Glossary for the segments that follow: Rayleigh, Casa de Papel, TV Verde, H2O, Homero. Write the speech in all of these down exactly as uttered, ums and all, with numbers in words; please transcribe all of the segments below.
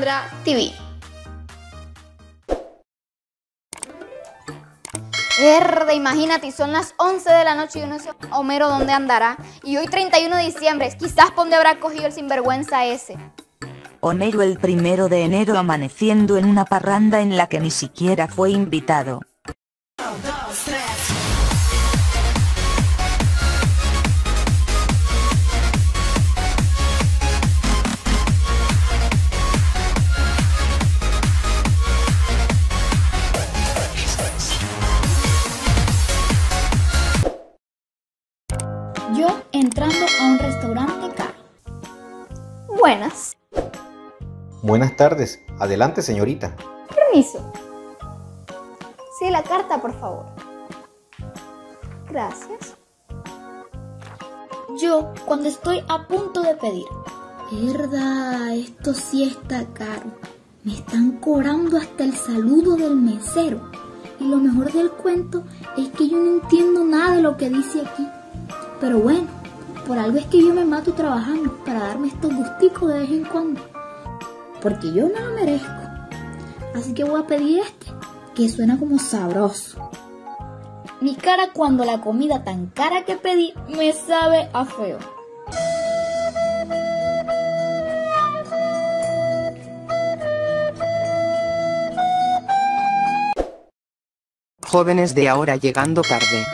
Sandra T V. Verde, imagínate, y son las once de la noche y uno dice, Homero, ¿dónde andará? Y hoy treinta y uno de diciembre, quizás ¿dónde habrá cogido el sinvergüenza ese? Homero el primero de enero amaneciendo en una parranda en la que ni siquiera fue invitado. Yo entrando a un restaurante caro. Buenas. Buenas tardes. Adelante, señorita. Permiso. Sí, la carta, por favor. Gracias. Yo, cuando estoy a punto de pedir. Mierda, esto sí está caro. Me están cobrando hasta el saludo del mesero. Y lo mejor del cuento es que yo no entiendo nada de lo que dice aquí. Pero bueno, por algo es que yo me mato trabajando para darme estos gusticos de vez en cuando. Porque yo no lo merezco. Así que voy a pedir este, que suena como sabroso. Mi cara cuando la comida tan cara que pedí me sabe a feo. Jóvenes de ahora llegando tarde.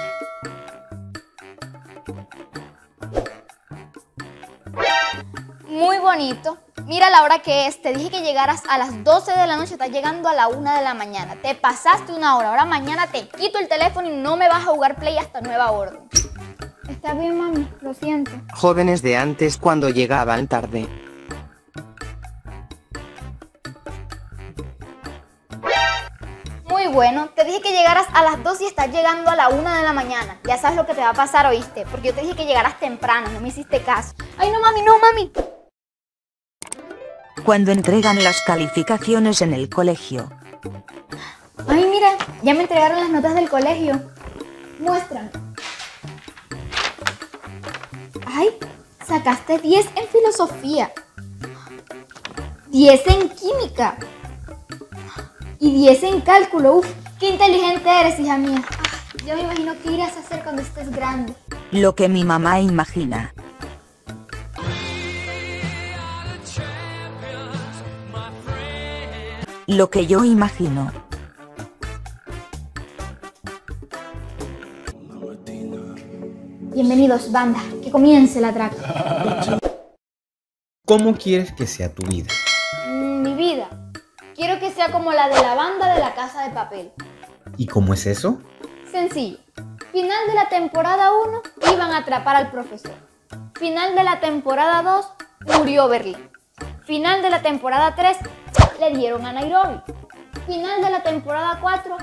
Muy bonito. Mira la hora que es. Te dije que llegaras a las doce de la noche. Estás llegando a la una de la mañana. Te pasaste una hora. Ahora mañana te quito el teléfono y no me vas a jugar play hasta nueva orden. Está bien, mami. Lo siento. Jóvenes de antes cuando llegaban tarde. Muy bueno. Te dije que llegaras a las dos y estás llegando a la una de la mañana. Ya sabes lo que te va a pasar, ¿oíste? Porque yo te dije que llegaras temprano. No me hiciste caso. Ay, no, mami. No, mami. Cuando entregan las calificaciones en el colegio. Ay, mira, ya me entregaron las notas del colegio. Muéstrame. Ay, sacaste diez en filosofía, diez en química y diez en cálculo. Uf, qué inteligente eres, hija mía. Ay, yo me imagino qué irás a hacer cuando estés grande. Lo que mi mamá imagina. Lo que yo imagino. Bienvenidos, banda, que comience la traca. ¿Cómo quieres que sea tu vida? Mi vida. Quiero que sea como la de la banda de la Casa de Papel. ¿Y cómo es eso? Sencillo. Final de la temporada uno, iban a atrapar al profesor. Final de la temporada dos, murió Berlín. Final de la temporada tres, le dieron a Nairobi. Final de la temporada cuatro,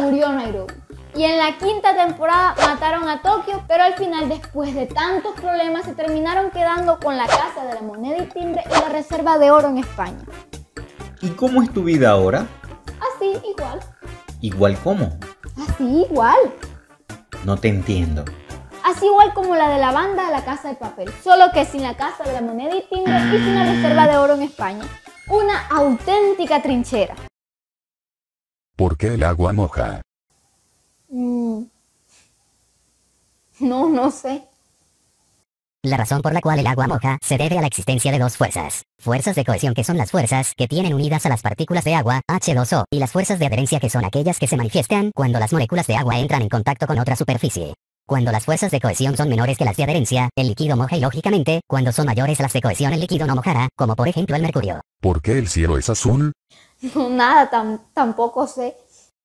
murió Nairobi. Y en la quinta temporada mataron a Tokio, pero al final, después de tantos problemas, se terminaron quedando con la Casa de la Moneda y Timbre y la Reserva de Oro en España. ¿Y cómo es tu vida ahora? Así, igual. ¿Igual cómo? Así, igual. No te entiendo. Así igual como la de la banda de la Casa de Papel, solo que sin la Casa de la Moneda y Timbre y sin la Reserva de Oro en España. Una auténtica trinchera. ¿Por qué el agua moja? Mm. No, no sé. La razón por la cual el agua moja se debe a la existencia de dos fuerzas. Fuerzas de cohesión, que son las fuerzas que tienen unidas a las partículas de agua, H dos O, y las fuerzas de adherencia, que son aquellas que se manifiestan cuando las moléculas de agua entran en contacto con otra superficie. Cuando las fuerzas de cohesión son menores que las de adherencia, el líquido moja y lógicamente, cuando son mayores las de cohesión el líquido no mojará, como por ejemplo el mercurio. ¿Por qué el cielo es azul? No, nada, tam tampoco sé.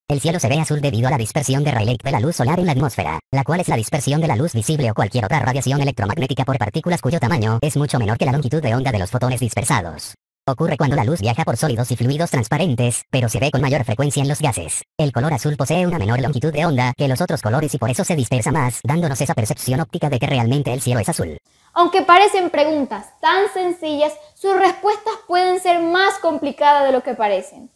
El cielo se ve azul debido a la dispersión de Rayleigh de la luz solar en la atmósfera, la cual es la dispersión de la luz visible o cualquier otra radiación electromagnética por partículas cuyo tamaño es mucho menor que la longitud de onda de los fotones dispersados. Ocurre cuando la luz viaja por sólidos y fluidos transparentes, pero se ve con mayor frecuencia en los gases. El color azul posee una menor longitud de onda que los otros colores y por eso se dispersa más, dándonos esa percepción óptica de que realmente el cielo es azul. Aunque parecen preguntas tan sencillas, sus respuestas pueden ser más complicadas de lo que parecen.